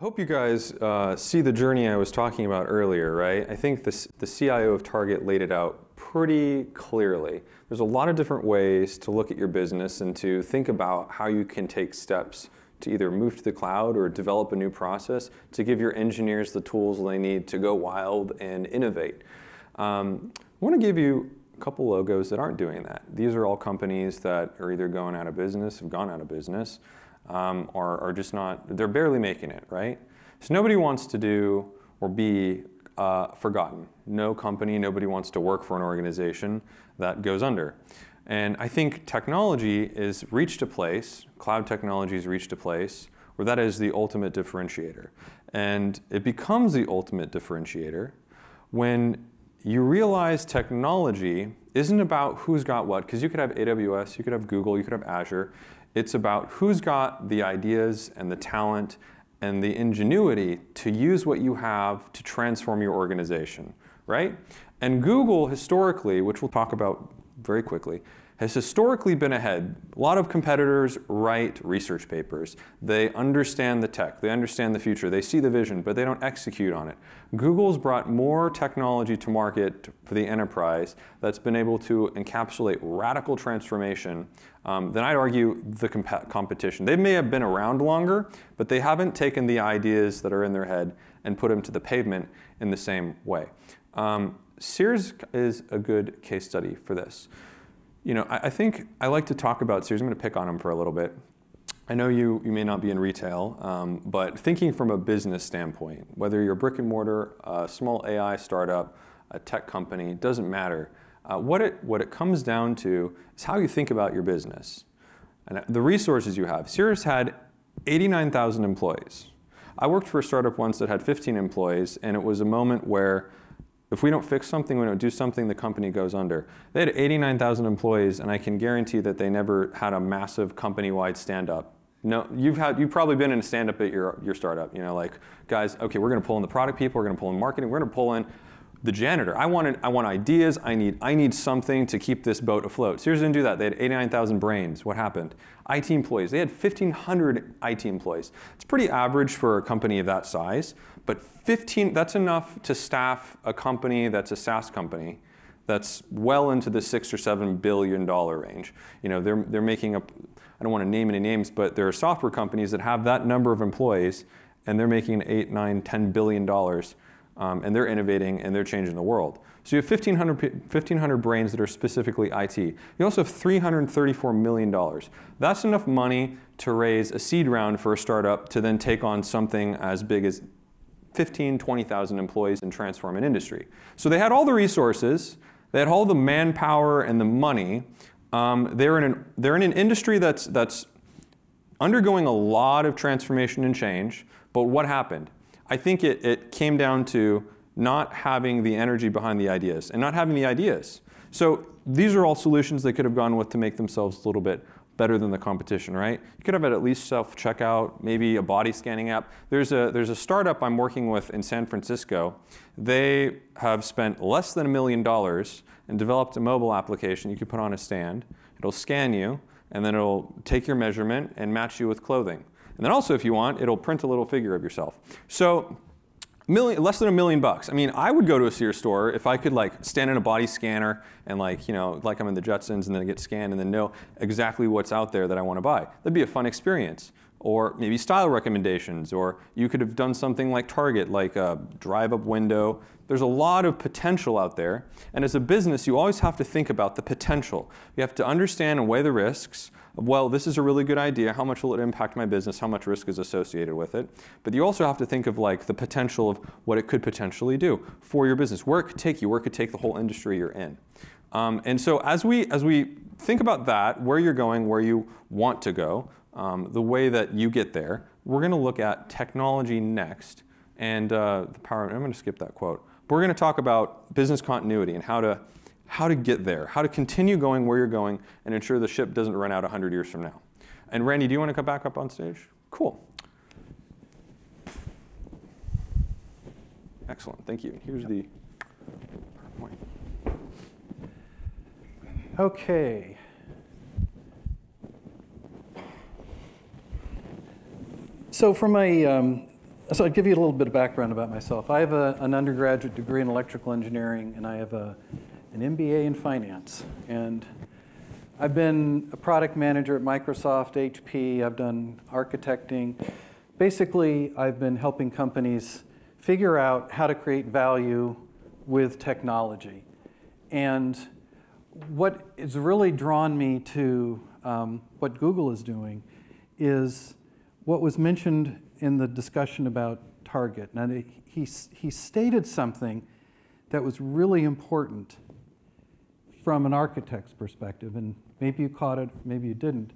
Hope you guys see the journey I was talking about earlier, right? I think the CIO of Target laid it out pretty clearly. There's a lot of different ways to look at your business and to think about how you can take steps to either move to the cloud or develop a new process to give your engineers the tools they need to go wild and innovate. I want to give you a couple logos that aren't doing that. These are all companies that are either going out of business, have gone out of business, or just not, they're barely making it, right? So nobody wants to do or be forgotten. No company, nobody wants to work for an organization that goes under. And I think technology is reached a place, cloud technology has reached a place where that is the ultimate differentiator. And it becomes the ultimate differentiator when you realize technology isn't about who's got what, because you could have AWS, you could have Google, you could have Azure. It's about who's got the ideas and the talent and the ingenuity to use what you have to transform your organization, right? And Google historically, which we'll talk about very quickly, has historically been ahead. A lot of competitors write research papers. They understand the tech, they understand the future, they see the vision, but they don't execute on it. Google's brought more technology to market for the enterprise that's been able to encapsulate radical transformation than I'd argue the competition. They may have been around longer, but they haven't taken the ideas that are in their head and put them to the pavement in the same way. Sears is a good case study for this. You know, I think I like to talk about Sears. I'm going to pick on them for a little bit. I know you may not be in retail, but thinking from a business standpoint, whether you're brick and mortar, a small AI startup, a tech company, doesn't matter. What it comes down to is how you think about your business and the resources you have. Sears had 89,000 employees. I worked for a startup once that had 15 employees, and it was a moment where if we don't fix something, we don't do something, the company goes under. They had 89,000 employees, and I can guarantee that they never had a massive company-wide stand-up. No, you've probably been in a stand-up at your startup. You know, like, guys, okay, we're going to pull in the product people, we're going to pull in marketing, we're going to pull in the janitor. I want ideas. I need something to keep this boat afloat. Sears didn't do that. They had 89,000 brains. What happened? IT employees. They had 1,500 IT employees. It's pretty average for a company of that size, but 15, that's enough to staff a company that's a SaaS company that's well into the $6 or $7 billion range. You know, they're making up, I don't want to name any names, but there are software companies that have that number of employees and they're making $8, 9, $10 billion. And they're innovating and they're changing the world. So you have 1,500 brains that are specifically IT. You also have $334 million. That's enough money to raise a seed round for a startup to then take on something as big as 15,000, 20,000 employees and transform an industry. So they had all the resources, they had all the manpower and the money. They're in an industry that's undergoing a lot of transformation and change, but what happened? I think it came down to not having the energy behind the ideas and not having the ideas. So these are all solutions they could have gone with to make themselves a little bit better than the competition, right? You could have at least self-checkout, maybe a body scanning app. There's a startup I'm working with in San Francisco. They have spent less than $1 million and developed a mobile application you could put on a stand. It'll scan you, and then it'll take your measurement and match you with clothing. And then also, if you want, it'll print a little figure of yourself. So less than $1 million. I mean, I would go to a Sears store if I could like stand in a body scanner and like, you know, like I'm in the Jetsons and then get scanned and then know exactly what's out there that I want to buy. That'd be a fun experience. Or maybe style recommendations, or you could have done something like Target, like a drive-up window. There's a lot of potential out there. And as a business, you always have to think about the potential. You have to understand and weigh the risks. Well, this is a really good idea. How much will it impact my business? How much risk is associated with it? But you also have to think of like the potential of what it could potentially do for your business, where it could take you, where it could take the whole industry you're in. And so as we think about that, where you're going, where you want to go, the way that you get there, we're going to look at technology next and the power. I'm going to skip that quote. But we're going to talk about business continuity and how to get there, how to continue going where you're going and ensure the ship doesn't run out 100 years from now. And Randy, do you want to come back up on stage? Cool. Excellent. Thank you. Here's the PowerPoint. OK. So from a So I'll give you a little bit of background about myself. I have an undergraduate degree in electrical engineering, and I have an MBA in finance. And I've been a product manager at Microsoft, HP. I've done architecting. Basically, I've been helping companies figure out how to create value with technology. And what has really drawn me to what Google is doing is what was mentioned in the discussion about Target. Now, he stated something that was really important from an architect's perspective, and maybe you caught it, maybe you didn't,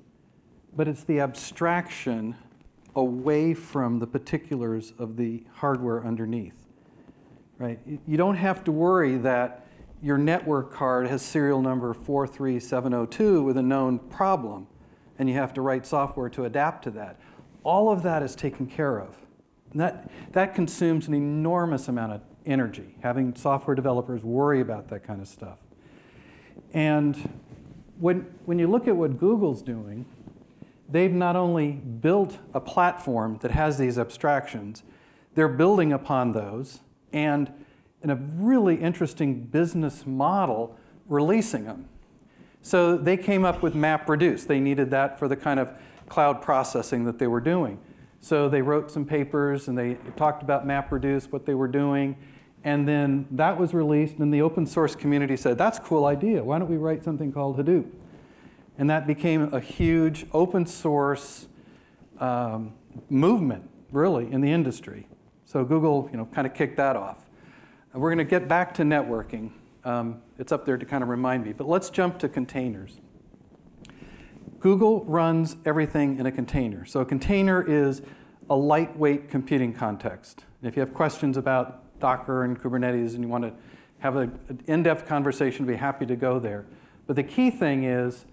but it's the abstraction away from the particulars of the hardware underneath, right? You don't have to worry that your network card has serial number 43702 with a known problem, and you have to write software to adapt to that. All of that is taken care of. And that consumes an enormous amount of energy, having software developers worry about that kind of stuff. And when you look at what Google's doing, they've not only built a platform that has these abstractions, they're building upon those, and in a really interesting business model, releasing them. So they came up with MapReduce. They needed that for the kind of cloud processing that they were doing. So they wrote some papers, and they talked about MapReduce, what they were doing. And then that was released, and the open source community said, that's a cool idea. Why don't we write something called Hadoop? And that became a huge open source movement, really, in the industry. So Google kind of kicked that off. And we're going to get back to networking. It's up there to kind of remind me. But let's jump to containers. Google runs everything in a container. So a container is a lightweight computing context. And if you have questions about Docker and Kubernetes, and you want to have an in-depth conversation, be happy to go there. But the key thing is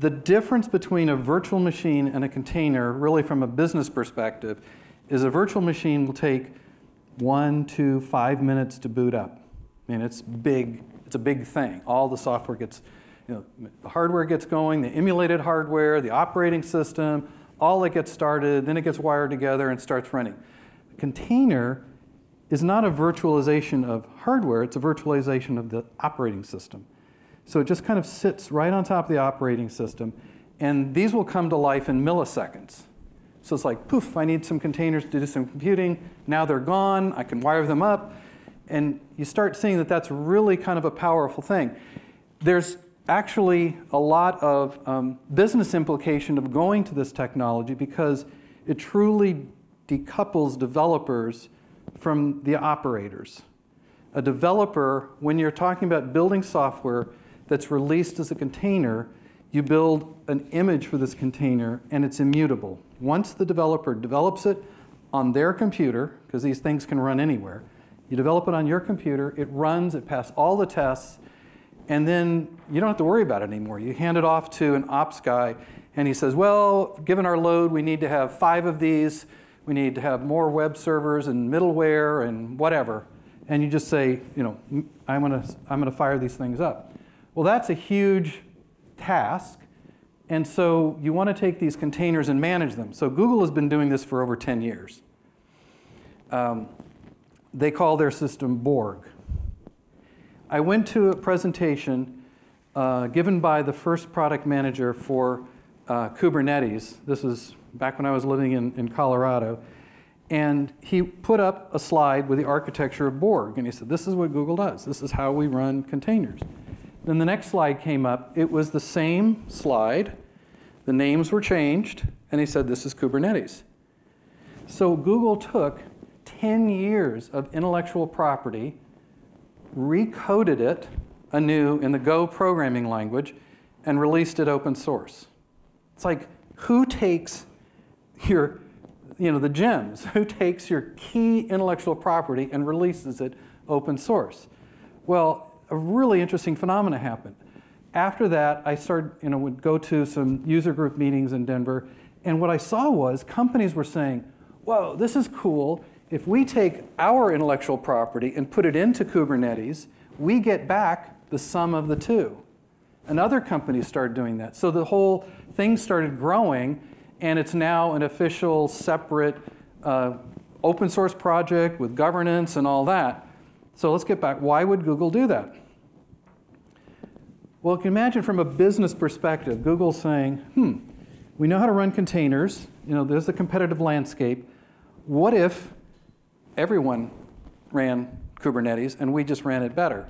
the difference between a virtual machine and a container, really from a business perspective, is a virtual machine will take 1 to 5 minutes to boot up. I mean, it's big. It's a big thing. All the software gets, the hardware gets going, the emulated hardware, the operating system, all that gets started. Then it gets wired together and starts running. A container is not a virtualization of hardware, it's a virtualization of the operating system. So it just kind of sits right on top of the operating system, and these will come to life in milliseconds. So it's like, poof, I need some containers to do some computing, now they're gone, I can wire them up, and you start seeing that that's really kind of a powerful thing. There's actually a lot of business implication of going to this technology because it truly decouples developers from the operators. A developer, when you're talking about building software that's released as a container, you build an image for this container, and it's immutable. Once the developer develops it on their computer, because these things can run anywhere, you develop it on your computer, it runs, it passes all the tests, and then you don't have to worry about it anymore. You hand it off to an ops guy, and he says, well, given our load, we need to have 5 of these. We need to have more web servers and middleware and whatever. And you just say, I'm gonna fire these things up. Well, that's a huge task. And so you want to take these containers and manage them. So Google has been doing this for over 10 years. They call their system Borg. I went to a presentation given by the first product manager for Kubernetes. This is back when I was living in Colorado, and he put up a slide with the architecture of Borg, and he said, this is what Google does. This is how we run containers. Then the next slide came up. It was the same slide. The names were changed, and he said, this is Kubernetes. So Google took 10 years of intellectual property, recoded it anew in the Go programming language, and released it open source. It's like, who takes your, the gems, who takes your key intellectual property and releases it open source? Well, a really interesting phenomena happened. After that, I started, would go to some user group meetings in Denver, and what I saw was companies were saying, whoa, this is cool. If we take our intellectual property and put it into Kubernetes, we get back the sum of the two. And other companies started doing that. So the whole thing started growing, and it's now an official, separate open source project with governance and all that. So let's get back. Why would Google do that? Well, you can imagine from a business perspective, Google's saying, we know how to run containers. You know, there's the competitive landscape. What if everyone ran Kubernetes and we just ran it better?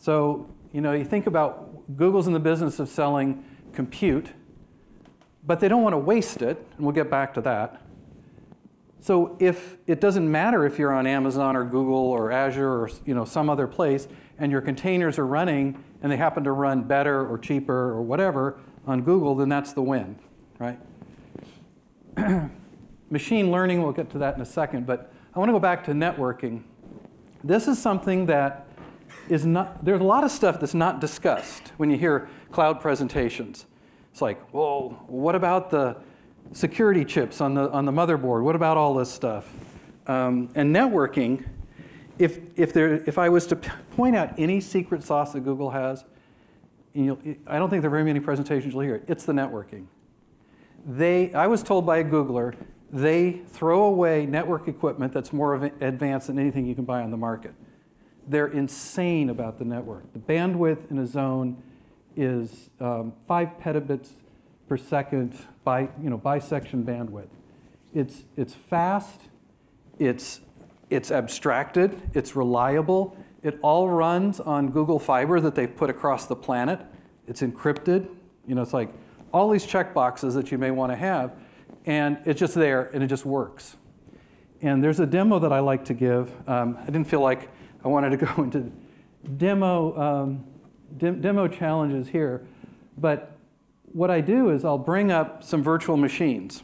So, you know, you think about Google's in the business of selling compute, but they don't want to waste it, and we'll get back to that. So if it doesn't matter if you're on Amazon or Google or Azure or some other place, and your containers are running and they happen to run better or cheaper or whatever on Google, then that's the win, right? Machine learning, we'll get to that in a second, but I want to go back to networking. This is something that is not, there's a lot of stuff that's not discussed when you hear cloud presentations. It's like, whoa, what about the security chips on the motherboard? What about all this stuff? And networking, if I was to point out any secret sauce that Google has, I don't think there are very many presentations you'll hear it. It's the networking. I was told by a Googler, they throw away network equipment that's more advanced than anything you can buy on the market. They're insane about the network. The bandwidth in a zone is 5 petabits per second bisection bandwidth. It's fast. It's abstracted. It's reliable. It all runs on Google Fiber that they've put across the planet. It's encrypted. You know, it's like all these checkboxes that you may want to have, and it's just there and it just works. And there's a demo that I like to give. I didn't feel like I wanted to go into demo challenges here, but what I do is I'll bring up some virtual machines,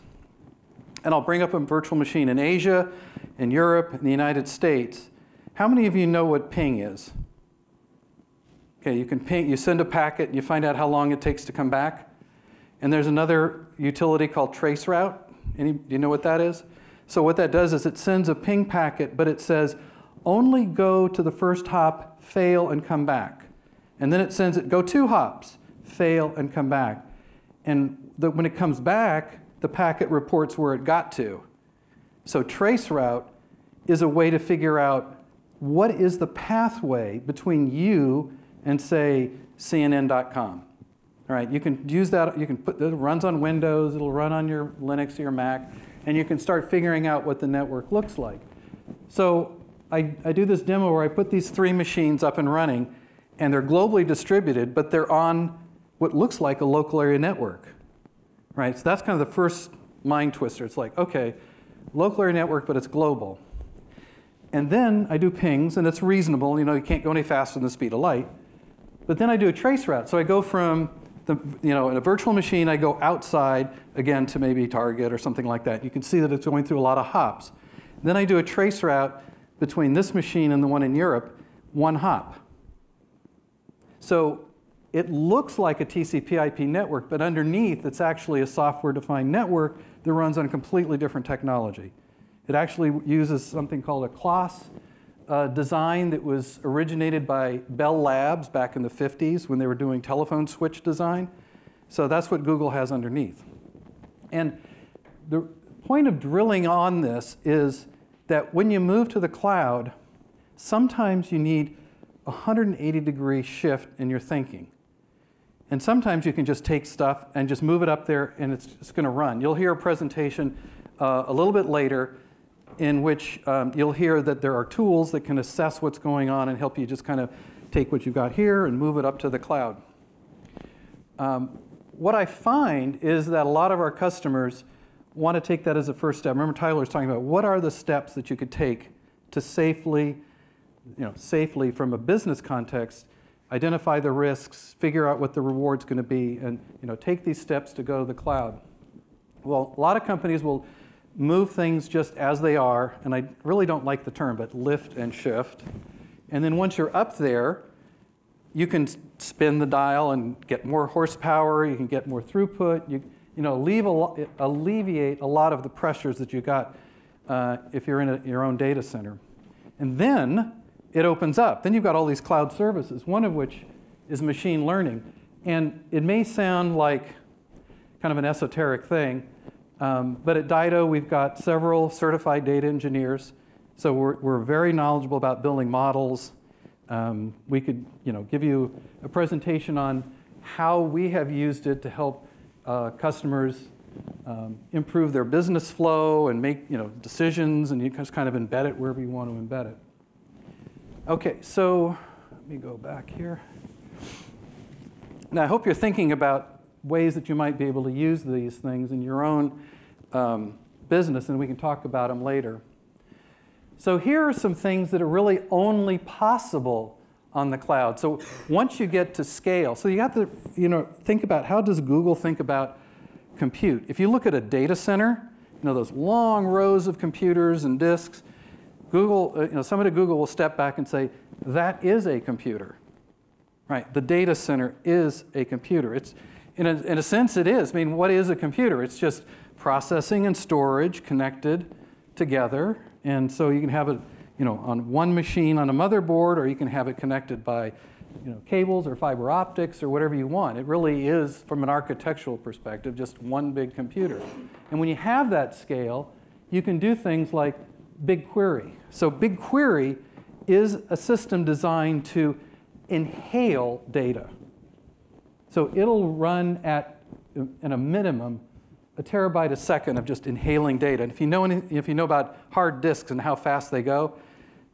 and I'll bring up a virtual machine in Asia, in Europe, in the United States. How many of you know what ping is? Okay, you can ping. You send a packet, and you find out how long it takes to come back. And there's another utility called traceroute. Do you know what that is? So what that does is it sends a ping packet, but it says only go to the first hop, fail, and come back. And then it sends it go 2 hops, fail, and come back. And when it comes back, the packet reports where it got to. So traceroute is a way to figure out what is the pathway between you and, say, CNN.com. All right, you can use that. You can put it runs on Windows. It'll run on your Linux or your Mac, and you can start figuring out what the network looks like. So I do this demo where I put these 3 machines up and running, and they're globally distributed, but they're on what looks like a local area network, right? So that's kind of the first mind twister. It's like, okay, local area network, but it's global. And then I do pings, and it's reasonable. You know, you can't go any faster than the speed of light. But then I do a trace route. So I go from in a virtual machine, I go outside, again, to maybe Target or something like that. You can see that it's going through a lot of hops. Then I do a trace route between this machine and the one in Europe, 1 hop. So it looks like a TCP/IP network, but underneath, it's actually a software-defined network that runs on a completely different technology. It actually uses something called a CLOSS design that was originated by Bell Labs back in the 50s when they were doing telephone switch design. So that's what Google has underneath. And the point of drilling on this is that when you move to the cloud, sometimes you need a 180-degree shift in your thinking. And sometimes you can just take stuff and just move it up there, and it's just going to run. You'll hear a presentation a little bit later in which you'll hear that there are tools that can assess what's going on and help you just kind of take what you've got here and move it up to the cloud. What I find is that a lot of our customers want to take that as a first step. Remember, Tyler was talking about what are the steps that you could take to safely, safely from a business context, identify the risks, figure out what the reward's going to be, and take these steps to go to the cloud. Well, a lot of companies will move things just as they are, and I really don't like the term, but lift and shift. And then once you're up there, you can spin the dial and get more horsepower, you can get more throughput, alleviate a lot of the pressures that you got if you're in your own data center. And then it opens up. Then you've got all these cloud services, one of which is machine learning. And it may sound like kind of an esoteric thing, But at Dido, we've got several certified data engineers. So we're very knowledgeable about building models. We could give you a presentation on how we have used it to help customers improve their business flow and make decisions, and you just kind of embed it wherever you want to embed it. OK, so let me go back here. Now, I hope you're thinking about ways that you might be able to use these things in your own business, and we can talk about them later. So here are some things that are really only possible on the cloud. So once you get to scale, so you have to think about how does Google think about compute. If you look at a data center, those long rows of computers and disks, Google, somebody at Google will step back and say, that is a computer. Right? The data center is a computer. It's, in a sense, it is. I mean, what is a computer? It's just processing and storage connected together. And so you can have it on one machine on a motherboard, or you can have it connected by cables or fiber optics or whatever you want. It really is, from an architectural perspective, just one big computer. And when you have that scale, you can do things like BigQuery. So BigQuery is a system designed to inhale data. So it'll run at, in a minimum, a terabyte a second of just inhaling data. And if you know about hard disks and how fast they go,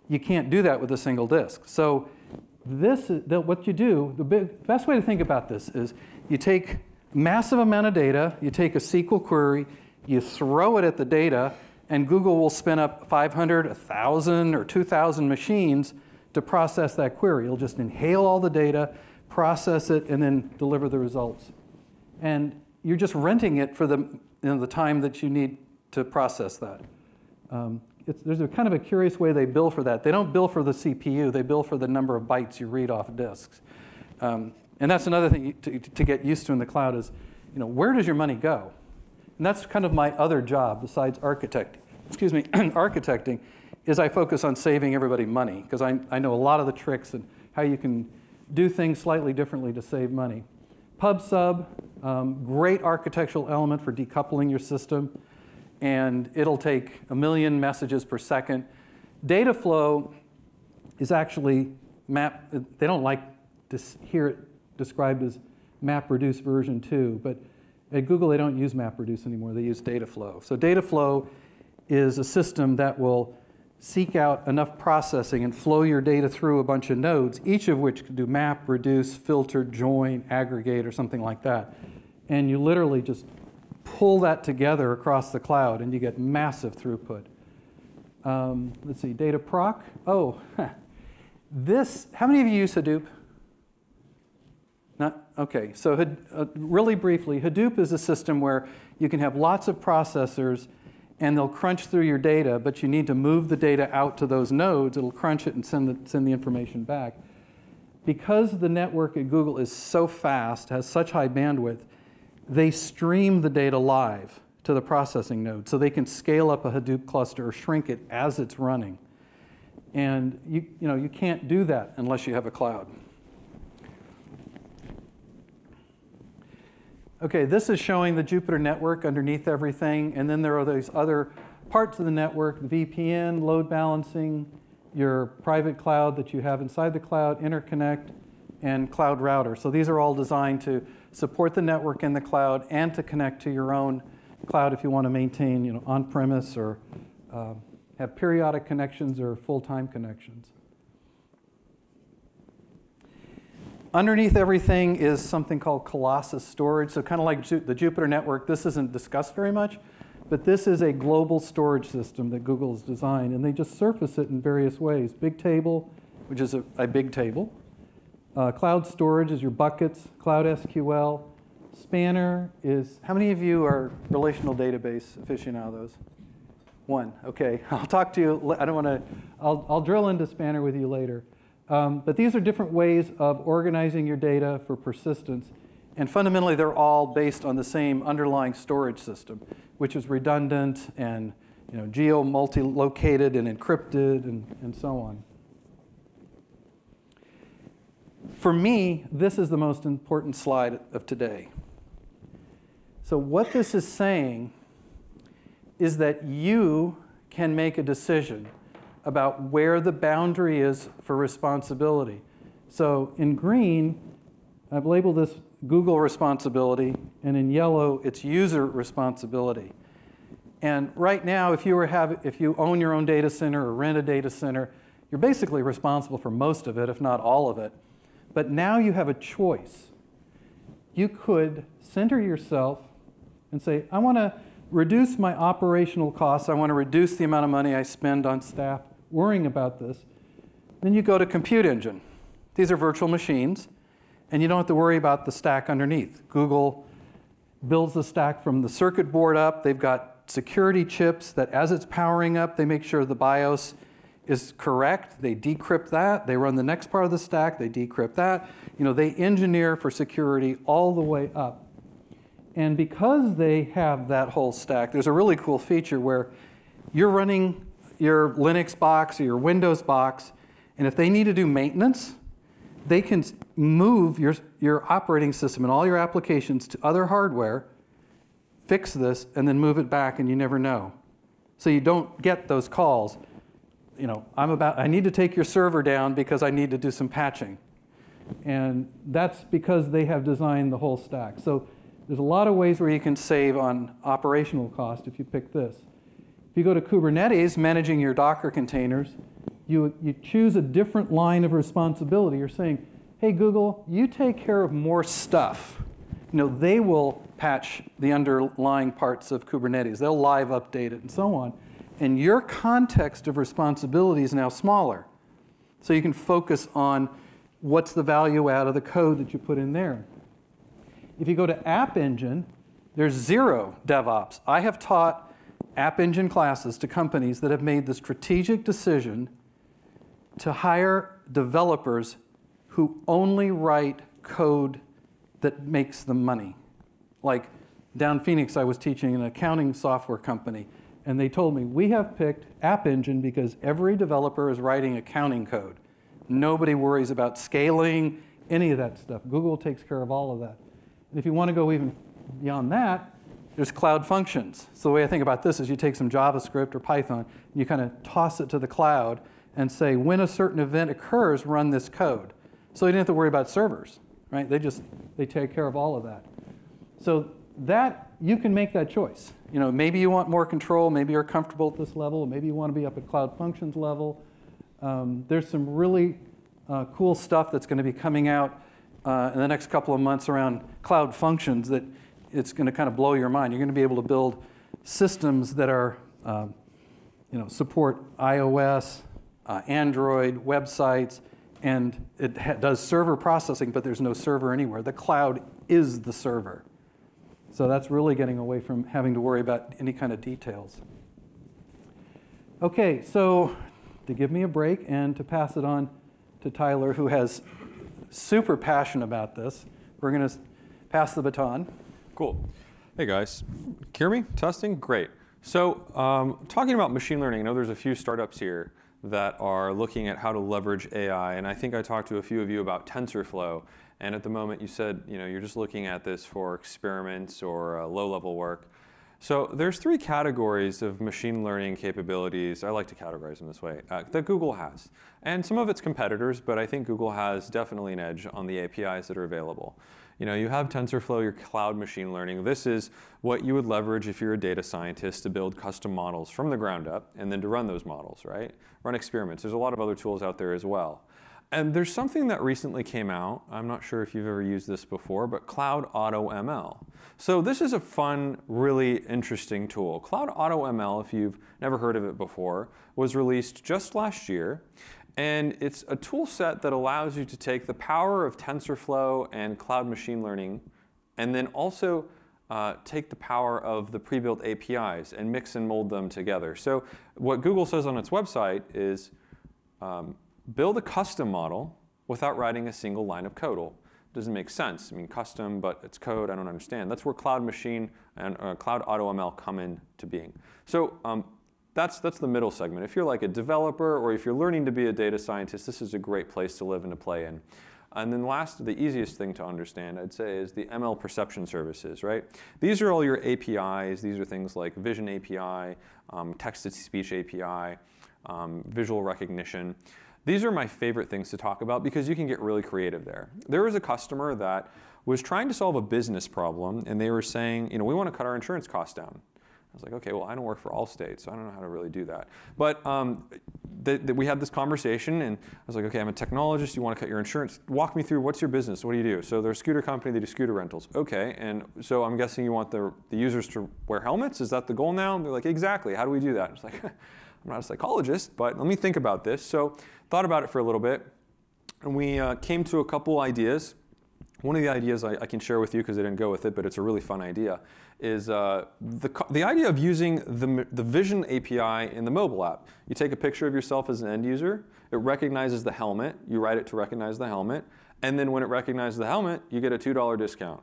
you can't do that with a single disk. So this is what you do. The best way to think about this is you take a massive amount of data, you take a SQL query, you throw it at the data, and Google will spin up 500, 1,000, or 2,000 machines to process that query. It'll just inhale all the data, process it, and then deliver the results. And you're just renting it for the, the time that you need to process that. There's a kind of a curious way they bill for that. They don't bill for the CPU. They bill for the number of bytes you read off disks. And that's another thing to get used to in the cloud is, where does your money go? And that's kind of my other job besides architecting. Excuse me, architecting is I focus on saving everybody money, because I know a lot of the tricks and how you can do things slightly differently to save money. PubSub, great architectural element for decoupling your system, and it'll take 1 million messages per second. Dataflow is actually map. They don't like to hear it described as MapReduce version 2, but at Google, they don't use MapReduce anymore. They use Dataflow. So Dataflow is a system that will seek out enough processing and flow your data through a bunch of nodes, each of which can do map, reduce, filter, join, aggregate, or something like that. And you literally just pull that together across the cloud, and you get massive throughput. Let's see, data proc. Oh, this, how many of you use Hadoop? Not, okay, so really briefly, Hadoop is a system where you can have lots of processors, and they'll crunch through your data, but you need to move the data out to those nodes. It'll crunch it and send the information back. Because the network at Google is so fast, has such high bandwidth, they stream the data live to the processing node, so they can scale up a Hadoop cluster or shrink it as it's running. And you can't do that unless you have a cloud. OK, this is showing the Jupiter network underneath everything. And then there are these other parts of the network, the VPN, load balancing, your private cloud that you have inside the cloud, interconnect, and cloud router. So these are all designed to support the network in the cloud and to connect to your own cloud if you want to maintain on-premise or have periodic connections or full-time connections. Underneath everything is something called Colossus storage. So kind of like the Jupyter network, this isn't discussed very much. But this is a global storage system that Google's designed. And they just surface it in various ways. Bigtable, which is a big table. Cloud storage is your buckets. Cloud SQL. Spanner is, how many of you are relational database aficionados? One. OK, I'll talk to you. I don't want to, I'll drill into Spanner with you later. But these are different ways of organizing your data for persistence. And fundamentally, they're all based on the same underlying storage system, which is redundant and geo multi-located and encrypted and so on. For me, this is the most important slide of today. So what this is saying is that you can make a decision about where the boundary is for responsibility. So in green, I've labeled this Google responsibility, and in yellow, it's user responsibility. And right now, if you own your own data center or rent a data center, you're basically responsible for most of it, if not all of it. But now you have a choice. You could center yourself and say, I want to reduce my operational costs. I want to reduce the amount of money I spend on staff worrying about this. Then you go to Compute Engine. These are virtual machines, and you don't have to worry about the stack underneath. Google builds the stack from the circuit board up. They've got security chips that, as it's powering up, they make sure the BIOS is correct. They decrypt that. They run the next part of the stack. They decrypt that. You know, they engineer for security all the way up. And because they have that whole stack, there's a really cool feature where you're running your Linux box or your Windows box, and if they need to do maintenance, they can move your operating system and all your applications to other hardware, fix this, and then move it back, and you never know. So you don't get those calls. You know, I need to take your server down because I need to do some patching. And that's because they have designed the whole stack. So there's a lot of ways where you can save on operational cost if you pick this. If you go to Kubernetes, managing your Docker containers, you choose a different line of responsibility. You're saying, hey, Google, you take care of more stuff. You know, they will patch the underlying parts of Kubernetes. They'll live update it and so on. And your context of responsibility is now smaller. So you can focus on what's the value out of the code that you put in there. If you go to App Engine, there's zero DevOps. I have taught App Engine classes to companies that have made the strategic decision to hire developers who only write code that makes them money. Like down Phoenix, I was teaching an accounting software company, and they told me, we have picked App Engine because every developer is writing accounting code. Nobody worries about scaling, any of that stuff. Google takes care of all of that. And if you want to go even beyond that, there's Cloud Functions. So the way I think about this is you take some JavaScript or Python, and you kind of toss it to the cloud and say, when a certain event occurs, run this code. So you didn't have to worry about servers, right? They take care of all of that. So that, you can make that choice. You know, maybe you want more control. Maybe you're comfortable at this level. Maybe you want to be up at Cloud Functions level. There's some really cool stuff that's going to be coming out in the next couple of months around Cloud Functions that it's going to kind of blow your mind. You're going to be able to build systems that are, you know, support iOS, Android, websites, and it does server processing, but there's no server anywhere. The cloud is the server. So that's really getting away from having to worry about any kind of details. OK, so to give me a break and to pass it on to Tyler, who has super passion about this, we're going to pass the baton. Cool. Hey, guys. Can you hear me? Testing? Great. So talking about machine learning, I know there's a few startups here that are looking at how to leverage AI. And I think I talked to a few of you about TensorFlow. And at the moment, you said, you know, you're just looking at this for experiments or low-level work. So there's three categories of machine learning capabilities. I like to categorize them this way, that Google has. And some of its competitors, but I think Google has definitely an edge on the APIs that are available. You know, you have TensorFlow, your cloud machine learning. This is what you would leverage if you're a data scientist to build custom models from the ground up and then to run those models, right? Run experiments. There's a lot of other tools out there as well. And there's something that recently came out. I'm not sure if you've ever used this before, but Cloud AutoML. So this is a fun, really interesting tool. Cloud AutoML, if you've never heard of it before, was released just last year. And it's a tool set that allows you to take the power of TensorFlow and cloud machine learning, and then also take the power of the pre-built APIs and mix and mold them together. So what Google says on its website is, build a custom model without writing a single line of code. Well, doesn't make sense. I mean, custom, but it's code. I don't understand. That's where cloud machine and cloud AutoML come into being. So that's the middle segment. If you're like a developer or if you're learning to be a data scientist, this is a great place to live and to play in. And then last, the easiest thing to understand, I'd say, is the ML perception services, right? These are all your APIs. These are things like Vision API, text-to-speech API, visual recognition. These are my favorite things to talk about because you can get really creative there. There was a customer that was trying to solve a business problem, and they were saying, you know, we want to cut our insurance costs down. I was like, okay, well, I don't work for Allstate, so I don't know how to really do that. But we had this conversation, and I was like, okay, I'm a technologist. You want to cut your insurance? Walk me through, what's your business? What do you do? So they're a scooter company. They do scooter rentals. Okay, and so I'm guessing you want the users to wear helmets? Is that the goal now? And they're like, exactly. How do we do that? I was like, I'm not a psychologist, but let me think about this. So thought about it for a little bit, and we came to a couple ideas. One of the ideas I can share with you, because I didn't go with it, but it's a really fun idea, is the idea of using the Vision API in the mobile app. You take a picture of yourself as an end user. It recognizes the helmet. You write it to recognize the helmet. And then when it recognizes the helmet, you get a $2 discount.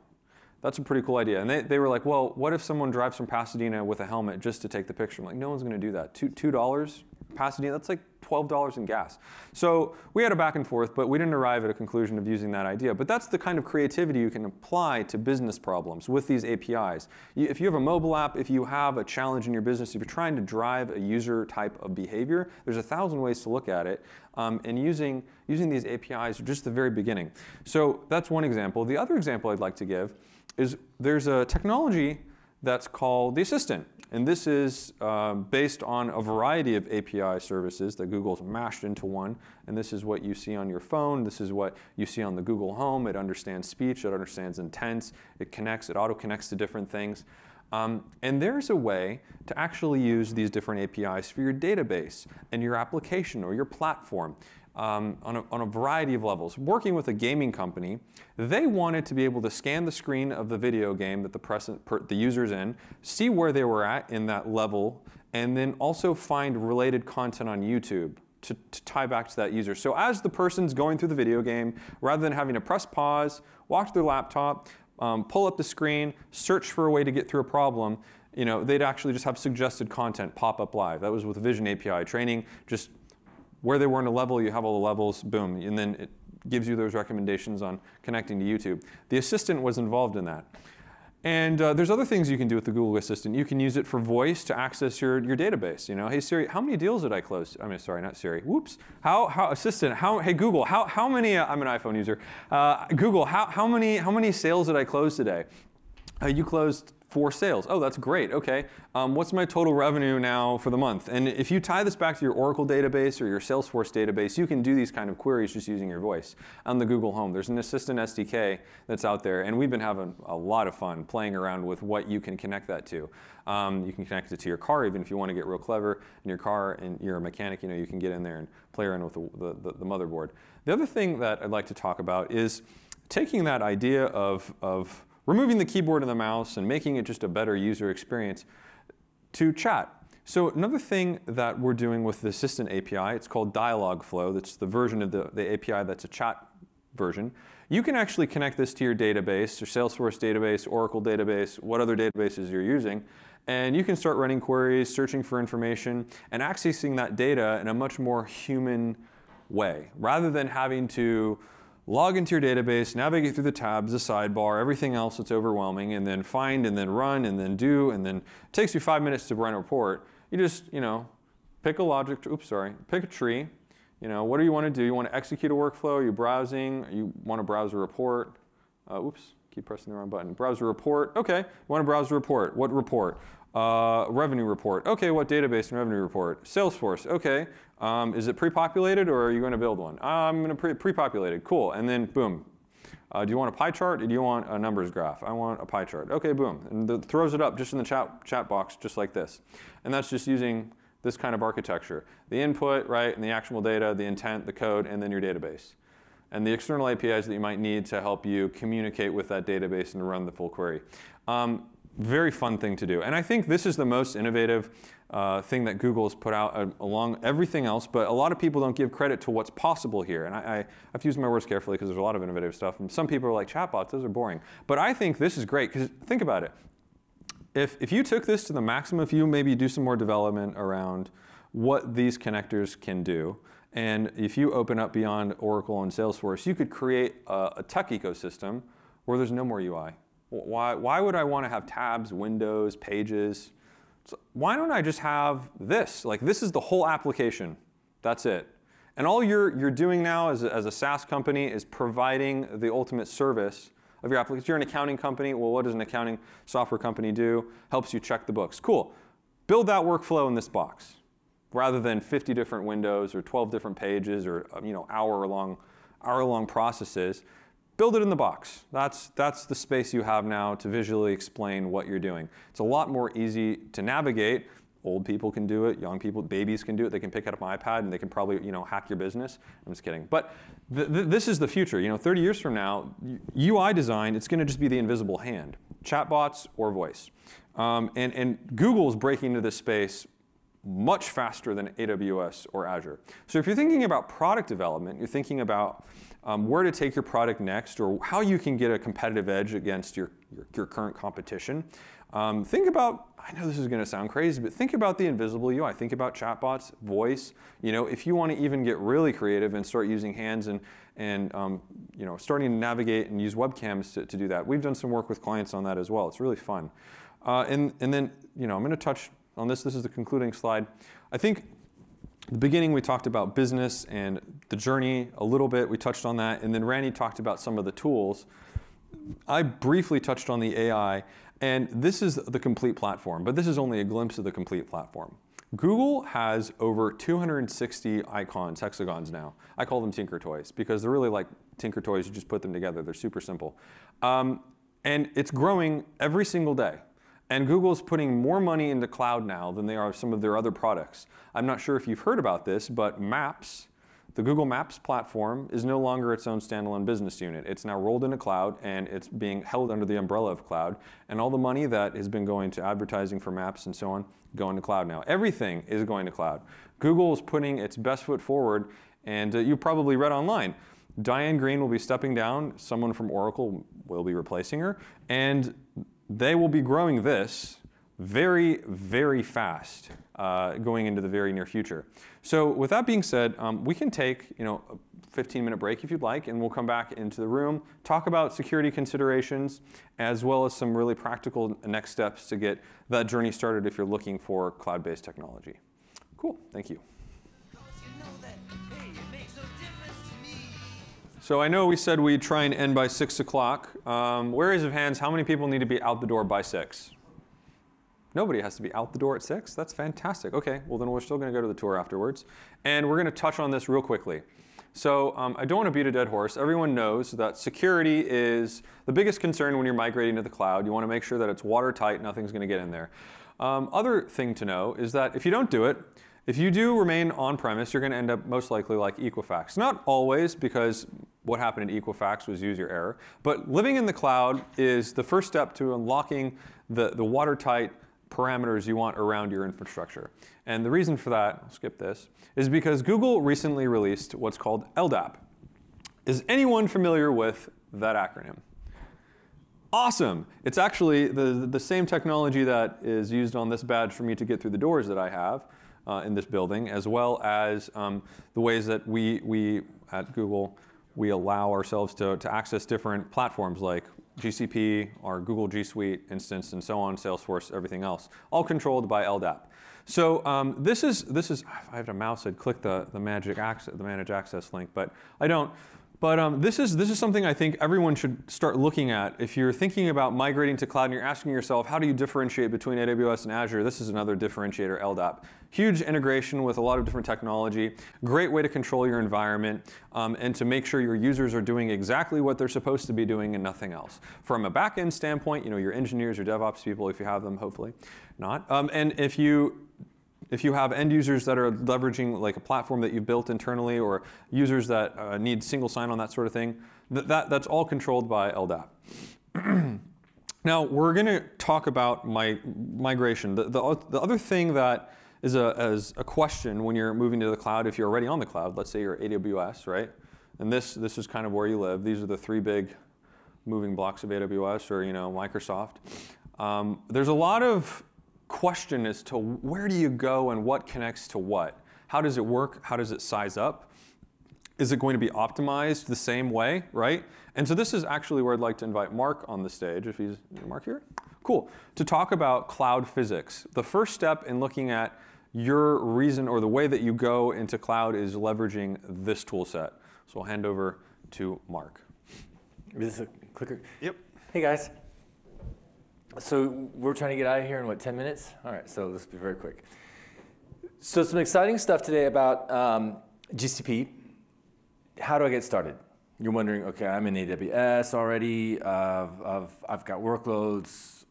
That's a pretty cool idea. And they were like, well, what if someone drives from Pasadena with a helmet just to take the picture? I'm like, no one's going to do that. $2? Pasadena, that's like $12 in gas. So we had a back and forth, but we didn't arrive at a conclusion of using that idea. But that's the kind of creativity you can apply to business problems with these APIs. If you have a mobile app, if you have a challenge in your business, if you're trying to drive a user type of behavior, there's 1,000 ways to look at it. And using these APIs are just the very beginning. So that's one example. The other example I'd like to give is there's a technology that's called the Assistant. And this is based on a variety of API services that Google's mashed into one. And this is what you see on your phone. This is what you see on the Google Home. It understands speech. It understands intents. It connects. It auto-connects to different things. And there's a way to actually use these different APIs for your database and your application or your platform on a variety of levels. Working with a gaming company, they wanted to be able to scan the screen of the video game that the user's in, see where they were at in that level, and then also find related content on YouTube to tie back to that user. So as the person's going through the video game, rather than having to press pause, walk to their laptop, pull up the screen, search for a way to get through a problem, you know, they'd actually just have suggested content pop up live. That was with Vision API training, just where they were in a level, you have all the levels, boom, and then it gives you those recommendations on connecting to YouTube. The Assistant was involved in that. And there's other things you can do with the Google Assistant. You can use it for voice to access your database. You know, hey Siri, how many deals did I close? I mean, sorry, not Siri. Whoops. Hey Google, how many? I'm an iPhone user. Google, how many sales did I close today? You closed 4 sales. Oh, that's great. Okay, what's my total revenue now for the month? And if you tie this back to your Oracle database or your Salesforce database, you can do these kind of queries just using your voice on the Google Home. There's an Assistant SDK that's out there, and we've been having a lot of fun playing around with what you can connect that to. You can connect it to your car, even if you want to get real clever in your car and you're a mechanic. You know, you can get in there and play around with the motherboard. The other thing that I'd like to talk about is taking that idea of removing the keyboard and the mouse and making it just a better user experience to chat. So another thing that we're doing with the Assistant API, it's called Dialogflow. That's the version of the API that's a chat version. You can actually connect this to your database, your Salesforce database, Oracle database, what other databases you're using. And you can start running queries, searching for information, and accessing that data in a much more human way, rather than having to log into your database, navigate through the tabs, the sidebar, everything else that's overwhelming, and then find, and then run, and then do, and then it takes you 5 minutes to run a report. You just, you know, pick a tree. You know, what do you want to do? You want to execute a workflow? Are you browsing? You want to browse a report? Keep pressing the wrong button. Browse a report. Okay, you want to browse a report. What report? Revenue report. Okay, what database and revenue report? Salesforce. Okay, is it pre-populated or are you going to build one? I'm going to pre-populate it. Cool. And then boom. Do you want a pie chart or do you want a numbers graph? I want a pie chart. Okay, boom. And it throws it up just in the chat box, just like this. And that's just using this kind of architecture: the input, right, and the actual data, the intent, the code, and then your database, and the external APIs that you might need to help you communicate with that database and run the full query. Very fun thing to do. And I think this is the most innovative thing that Google's put out along everything else, but a lot of people don't give credit to what's possible here. And I have to use my words carefully because there's a lot of innovative stuff. And some people are like, chatbots, those are boring. But I think this is great, because think about it. If you took this to the maximum, if you maybe do some more development around what these connectors can do, And if you open up beyond Oracle and Salesforce, you could create a tech ecosystem where there's no more UI. Why would I want to have tabs, windows, pages? So why don't I just have this? Like, this is the whole application. That's it. And all you're doing now as a SaaS company is providing the ultimate service of your application. If you're an accounting company, well, what does an accounting software company do? Helps you check the books. Cool. Build that workflow in this box rather than 50 different windows or 12 different pages or hour-long processes. Build it in the box. That's the space you have now to visually explain what you're doing. It's a lot more easy to navigate. Old people can do it, young people, babies can do it. They can pick up an iPad and they can probably hack your business. I'm just kidding. But this is the future. 30 years from now, UI design, it's going to just be the invisible hand, chatbots or voice. And Google is breaking into this space much faster than AWS or Azure. So if you're thinking about product development, you're thinking about where to take your product next or how you can get a competitive edge against your current competition. Think about, I know this is going to sound crazy, but think about the invisible UI. Think about chatbots, voice. If you want to even get really creative and start using hands and starting to navigate and use webcams to do that. We've done some work with clients on that as well. It's really fun. And then I'm going to touch on this. This is the concluding slide. I think at the beginning we talked about business and the journey a little bit. We touched on that. And then Randy talked about some of the tools. I briefly touched on the AI. And this is the complete platform, but this is only a glimpse of the complete platform. Google has over 260 icons, hexagons now. I call them Tinker Toys because they're really like Tinker Toys. You just put them together. They're super simple. And it's growing every single day. And Google's putting more money into cloud now than they are some of their other products. I'm not sure if you've heard about this, but Maps, the Google Maps platform, is no longer its own standalone business unit. It's now rolled into cloud, and it's being held under the umbrella of cloud. And all the money that has been going to advertising for Maps and so on, going to cloud now. Everything is going to cloud. Google is putting its best foot forward, and you probably read online. Diane Green will be stepping down. Someone from Oracle will be replacing her. And they will be growing this very, very fast going into the very near future. So with that being said, we can take a 15-minute break if you'd like, and we'll come back into the room, talk about security considerations, as well as some really practical next steps to get that journey started if you're looking for cloud-based technology. Cool. Thank you. So I know we said we'd try and end by 6 o'clock. Where is of hands, how many people need to be out the door by 6? Nobody has to be out the door at 6? That's fantastic. OK, well, then we're still going to go to the tour afterwards. And we're going to touch on this real quickly. So I don't want to beat a dead horse. Everyone knows that security is the biggest concern when you're migrating to the cloud. You want to make sure that it's watertight. Nothing's going to get in there. Other thing to know is that if you don't do it, if you do remain on-premise, you're going to end up most likely like Equifax. Not always, because what happened in Equifax was user error. But living in the cloud is the first step to unlocking the watertight parameters you want around your infrastructure. And the reason for that, I'll skip this, is because Google recently released what's called LDAP. Is anyone familiar with that acronym? Awesome. It's actually the same technology that is used on this badge for me to get through the doors that I have. In this building, as well as the ways that we at Google, we allow ourselves to access different platforms like GCP, our Google G Suite instance, and so on, Salesforce, everything else, all controlled by LDAP. So this is if I had a mouse, I'd click the manage access link, but I don't. But this is something I think everyone should start looking at. If you're thinking about migrating to cloud and you're asking yourself, how do you differentiate between AWS and Azure? This is another differentiator, LDAP. Huge integration with a lot of different technology. Great way to control your environment and to make sure your users are doing exactly what they're supposed to be doing and nothing else. From a back-end standpoint, your engineers, your DevOps people, if you have them, hopefully not. And if you have end users that are leveraging like a platform that you've built internally or users that need single sign-on, that sort of thing, that's all controlled by LDAP. Now, we're going to talk about migration. The other thing that is a question when you're moving to the cloud, if you're already on the cloud, let's say you're AWS, right? And this is kind of where you live. These are the three big moving blocks of AWS or Microsoft. There's a lot of question as to where do you go and what connects to what. How does it work? How does it size up? Is it going to be optimized the same way, right? And so this is actually where I'd like to invite Mark on the stage, if he's, Mark here? Cool, to talk about cloud physics. The first step in looking at your reason or the way that you go into cloud is leveraging this tool set. So I'll hand over to Mark. Is this a clicker? Yep. Hey guys. So we're trying to get out of here in what, 10 minutes? All right, so let's be very quick. So some exciting stuff today about GCP. How do I get started? You're wondering, okay, I'm in AWS already. I've got workloads,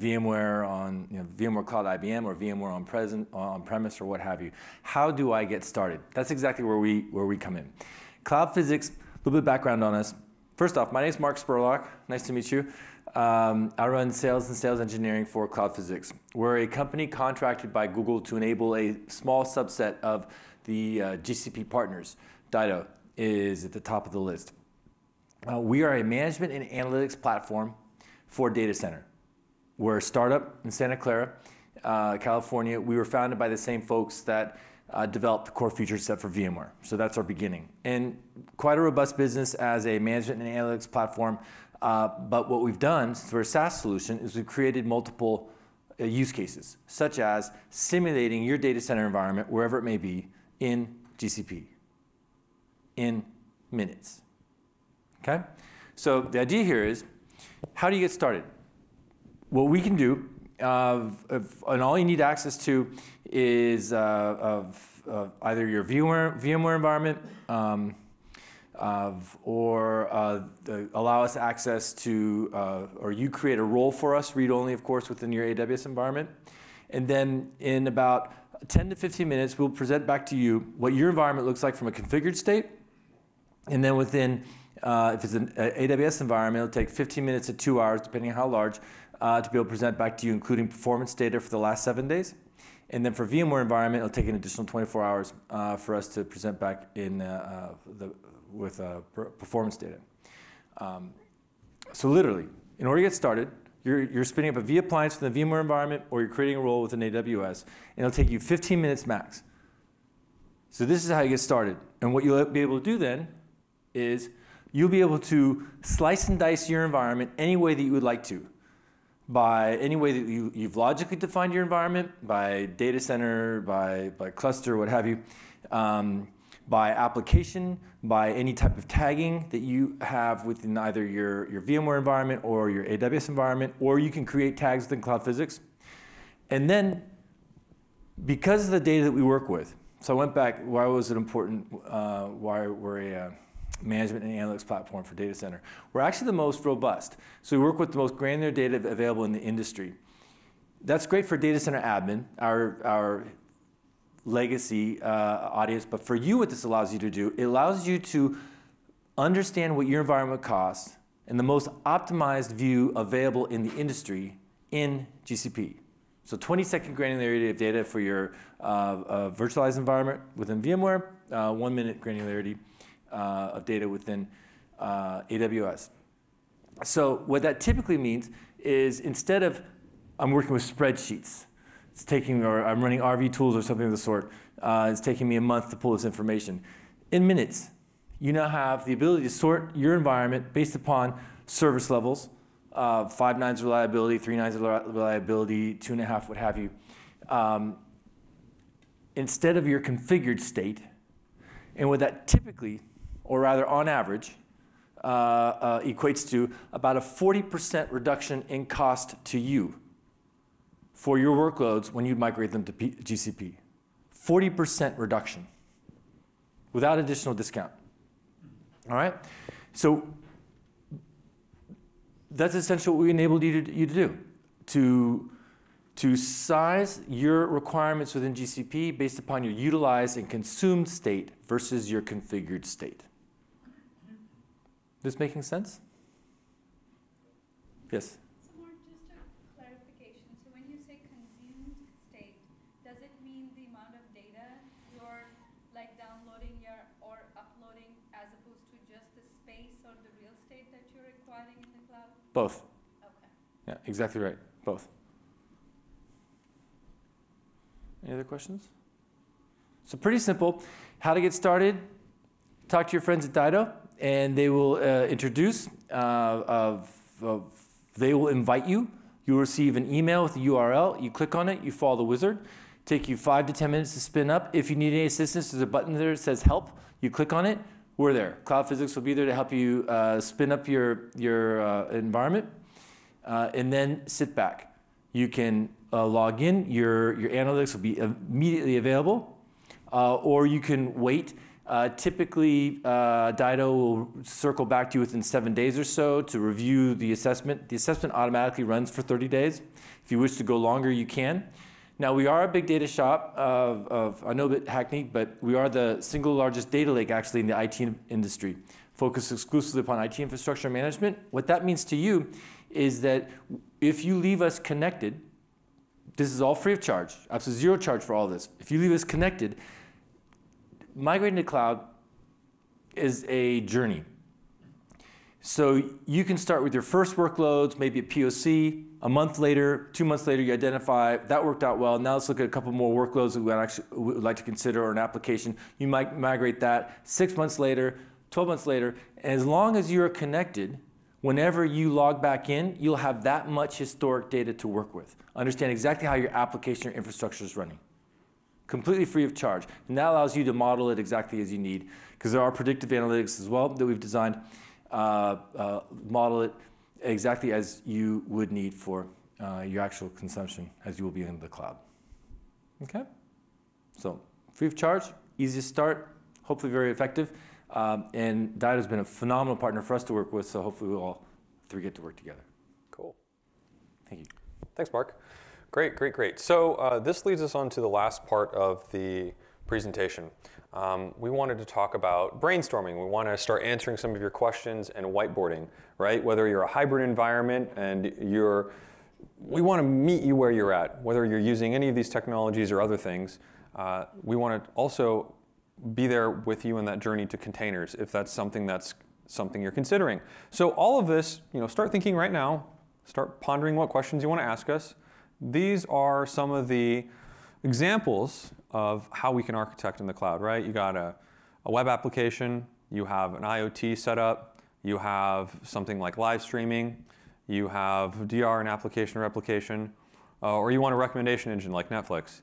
VMware on VMware Cloud IBM or VMware on premise or what have you. How do I get started? That's exactly where we come in. Cloud Physics. A little bit of background on us. First off, my name is Mark Spurlock. Nice to meet you. I run sales and sales engineering for Cloud Physics. We're a company contracted by Google to enable a small subset of the GCP partners. Dido is at the top of the list. We are a management and analytics platform for data center. We're a startup in Santa Clara, California. We were founded by the same folks that developed the core feature set for VMware. So that's our beginning. And quite a robust business as a management and analytics platform. But what we've done, since we're a SaaS solution, is we've created multiple use cases, such as simulating your data center environment, wherever it may be, in GCP, in minutes. Okay? So the idea here is, how do you get started? What we can do, and all you need access to, is either your VMware environment, allow us access to, or you create a role for us, read-only, of course, within your AWS environment. And then in about 10 to 15 minutes, we'll present back to you what your environment looks like from a configured state. And then within, if it's an AWS environment, it'll take 15 minutes to 2 hours, depending on how large, to be able to present back to you, including performance data for the last 7 days. And then for VMware environment, it'll take an additional 24 hours for us to present back in performance data. So literally, in order to get started, you're spinning up a V appliance from the VMware environment, or you're creating a role within AWS, and it'll take you 15 minutes max. So this is how you get started. And what you'll be able to do then is you'll be able to slice and dice your environment any way that you would like to, by any way that you've logically defined your environment, by data center, by cluster, what have you. By application, by any type of tagging that you have within either your VMware environment or your AWS environment, or you can create tags within Cloud Physics. And then, because of the data that we work with, so I went back, why was it important, why we're a management and analytics platform for data center? We're actually the most robust. So we work with the most granular data available in the industry. That's great for data center admin, our legacy audience, but for you, what this allows you to do, it allows you to understand what your environment costs and the most optimized view available in the industry in GCP. So 20-second granularity of data for your virtualized environment within VMware, 1-minute granularity of data within AWS. So what that typically means is, instead of I'm working with spreadsheets, it's taking, or I'm running RV tools or something of the sort, it's taking me a month to pull this information. In minutes, you now have the ability to sort your environment based upon service levels, 5 nines reliability, 3 nines reliability, 2.5, what have you, instead of your configured state. And what that typically, or rather on average, equates to about a 40% reduction in cost to you for your workloads when you migrate them to GCP. 40% reduction without additional discount. All right? So that's essentially what we enabled you to do, to size your requirements within GCP based upon your utilized and consumed state versus your configured state. This making sense? Yes? Both. Okay. Yeah, exactly right. Both. Any other questions? So pretty simple. How to get started? Talk to your friends at Dido, and they will they will invite you. You'll receive an email with a URL. You click on it. You follow the wizard. Take you 5 to 10 minutes to spin up. If you need any assistance, there's a button there that says help. You click on it. We're there. Cloud Physics will be there to help you spin up your environment, and then sit back. You can log in. Your analytics will be immediately available, or you can wait. Typically, Dido will circle back to you within 7 days or so to review the assessment. The assessment automatically runs for 30 days. If you wish to go longer, you can. Now, we are a big data shop I know a bit hackneyed, but we are the single largest data lake actually in the IT industry, focused exclusively upon IT infrastructure management. What that means to you is that if you leave us connected, this is all free of charge, absolutely zero charge for all this. If you leave us connected, migrating to cloud is a journey. So you can start with your first workloads, maybe a POC. A month later, 2 months later, you identify, that worked out well. Now let's look at a couple more workloads that we actually would like to consider, or an application. You might migrate that 6 months later, 12 months later. As long as you're connected, whenever you log back in, you'll have that much historic data to work with. Understand exactly how your application or infrastructure is running. Completely free of charge. And that allows you to model it exactly as you need, because there are predictive analytics as well that we've designed. Model it exactly as you would need for your actual consumption as you will be in the cloud. Okay? So free of charge, easy to start, hopefully very effective. And Dido's been a phenomenal partner for us to work with, so hopefully we'll all three get to work together. Cool. Thank you. Thanks, Mark. Great, great, great. So this leads us on to the last part of the presentation. We wanted to talk about brainstorming. We want to start answering some of your questions and whiteboarding, right? Whether you're a hybrid environment and we want to meet you where you're at, whether you're using any of these technologies or other things. We want to also be there with you in that journey to containers, if that's something you're considering. So all of this, you know, start thinking right now, start pondering what questions you want to ask us. These are some of the examples of how we can architect in the cloud, right? You got a web application, you have an IoT setup, you have something like live streaming, you have DR and application replication, or you want a recommendation engine like Netflix,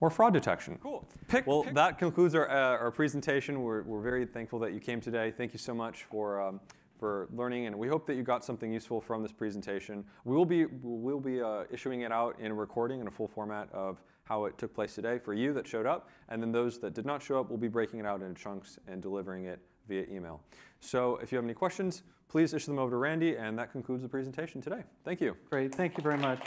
or fraud detection. Cool. Well, that concludes our presentation. We're very thankful that you came today. Thank you so much for learning, and we hope that you got something useful from this presentation. We'll be issuing it out in recording in a full format of how it took place today for you that showed up, and then those that did not show up, we'll be breaking it out into chunks and delivering it via email. So if you have any questions, please issue them over to Randy, and that concludes the presentation today. Thank you. Great, thank you very much.